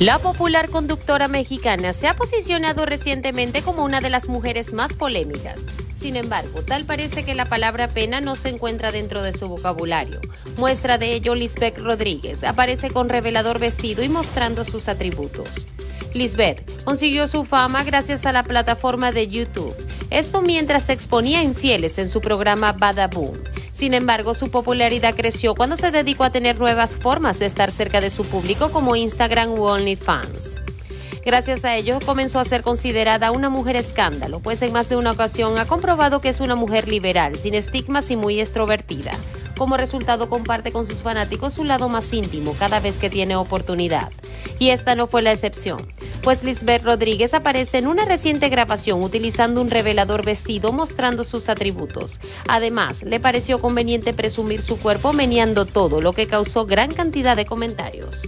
La popular conductora mexicana se ha posicionado recientemente como una de las mujeres más polémicas. Sin embargo, tal parece que la palabra pena no se encuentra dentro de su vocabulario. Muestra de ello, Lizbeth Rodríguez aparece con revelador vestido y mostrando sus atributos. Lizbeth consiguió su fama gracias a la plataforma de YouTube. Esto mientras se exponía a infieles en su programa Badabun. Sin embargo, su popularidad creció cuando se dedicó a tener nuevas formas de estar cerca de su público como Instagram u OnlyFans. Gracias a ello, comenzó a ser considerada una mujer escándalo, pues en más de una ocasión ha comprobado que es una mujer liberal, sin estigmas y muy extrovertida. Como resultado, comparte con sus fanáticos su lado más íntimo cada vez que tiene oportunidad. Y esta no fue la excepción, pues Lizbeth Rodríguez aparece en una reciente grabación utilizando un revelador vestido mostrando sus atributos. Además, le pareció conveniente presumir su cuerpo meneando todo, lo que causó gran cantidad de comentarios.